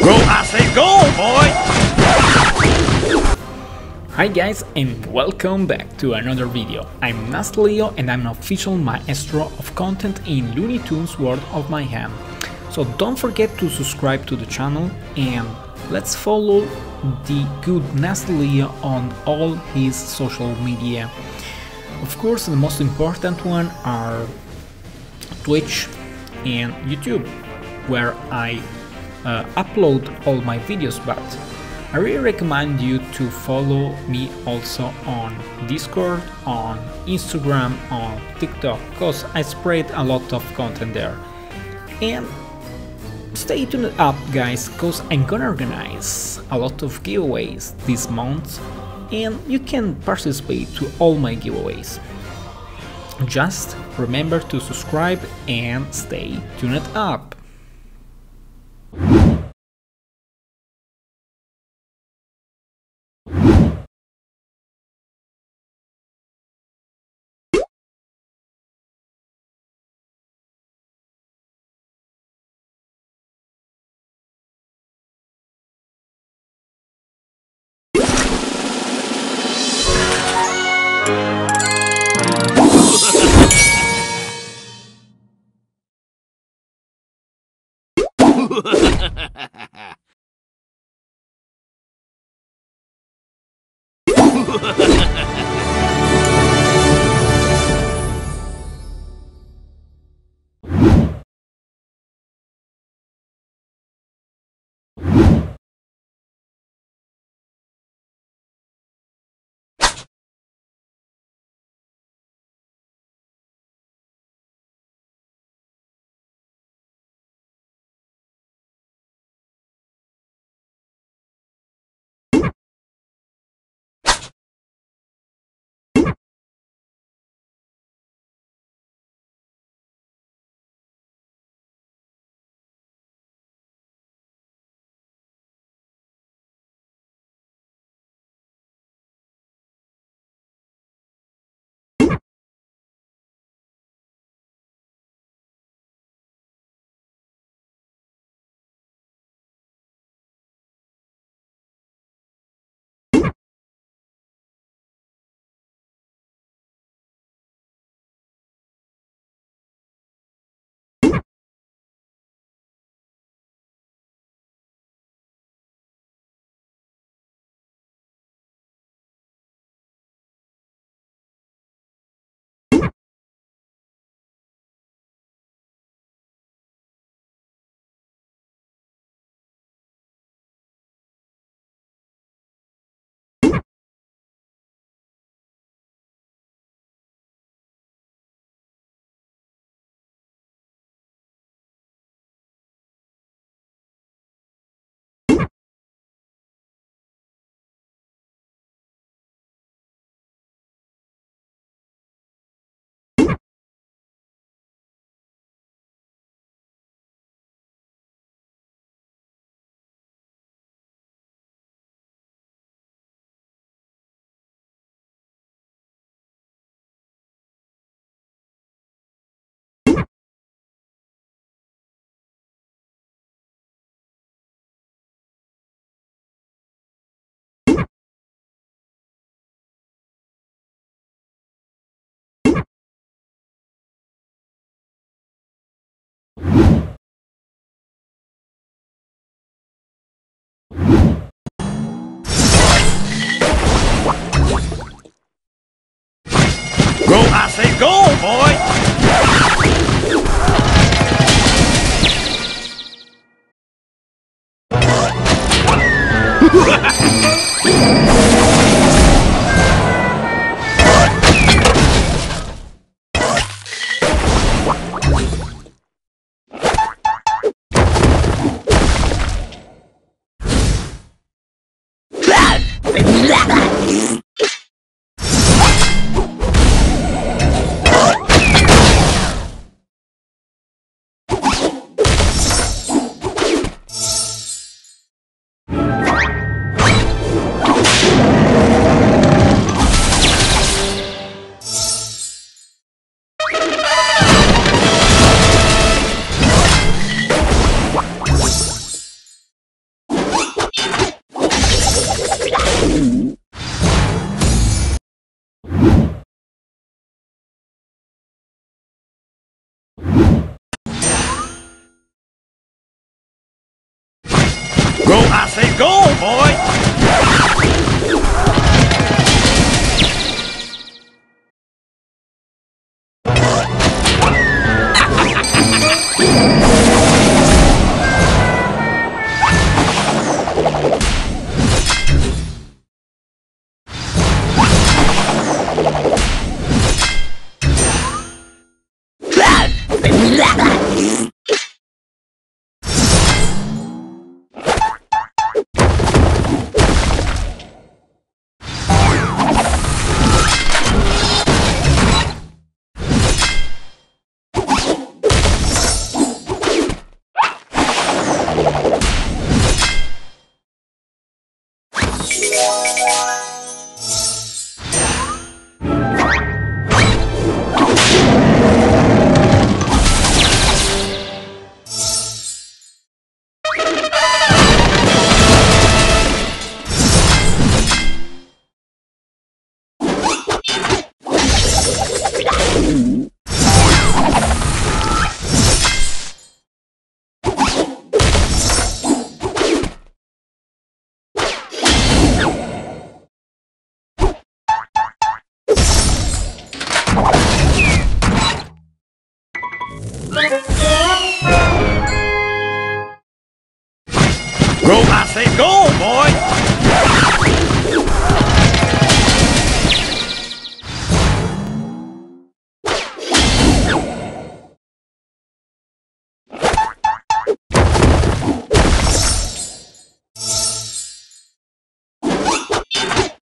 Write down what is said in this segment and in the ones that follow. Go, I say go, boy! Hi guys and welcome back to another video. I'm NastyLeo and I'm an official maestro of content in Looney Tunes World of My Hand. So don't forget to subscribe to the channel and let's follow the good NastyLeo on all his social media. Of course, the most important one are Twitch and YouTube, where I upload all my videos, but I really recommend you to follow me also on Discord, on Instagram, on TikTok, because I spread a lot of content there. And stay tuned up guys, because I'm gonna organize a lot of giveaways this month and you can participate to all my giveaways. Just remember to subscribe and stay tuned up. Go, I say go, boy! Go, I say go, boy! Go,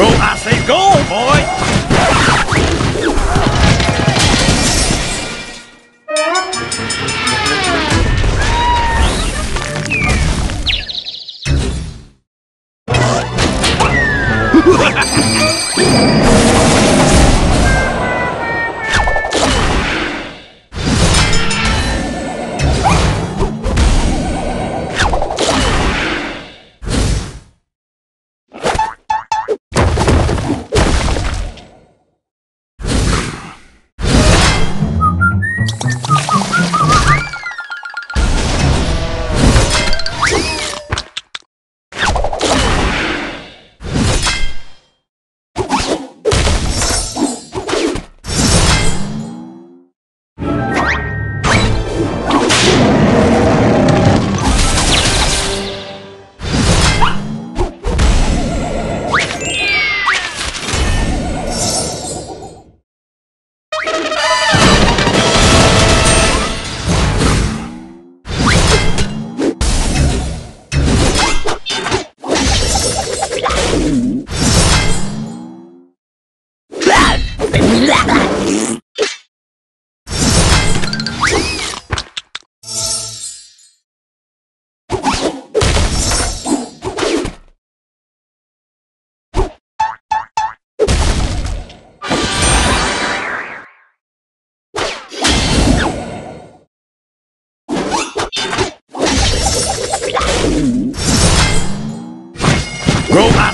I say go, boy! Go, I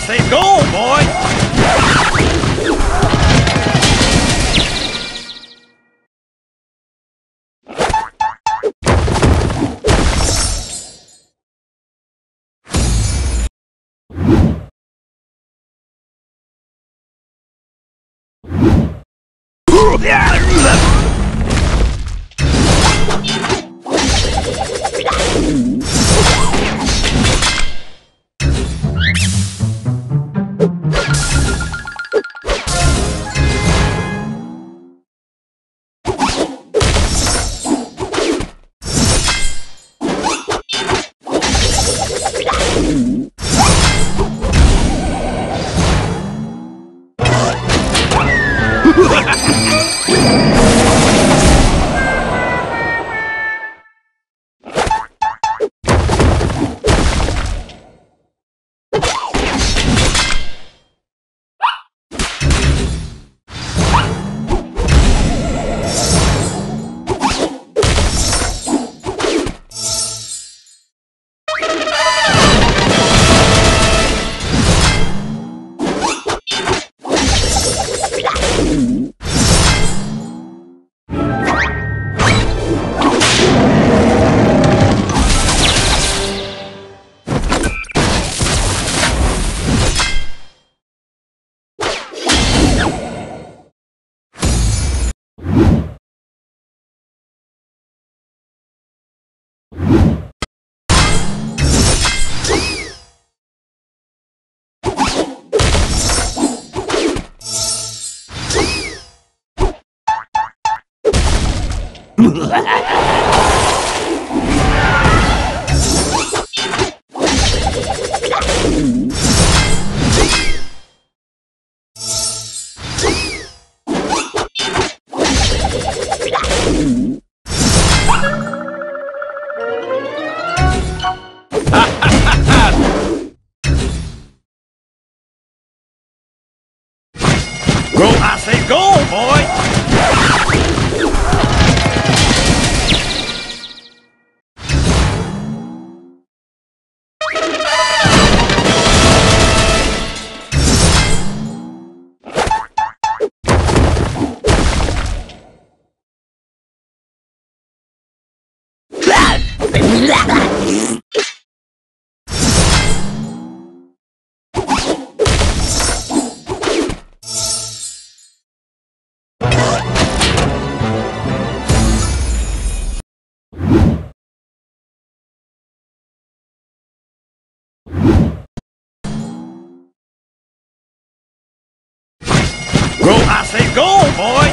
say go, boy! Go, I say go. goal, boy! Go, I say go, boy!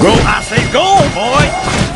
Go, I say go, boy!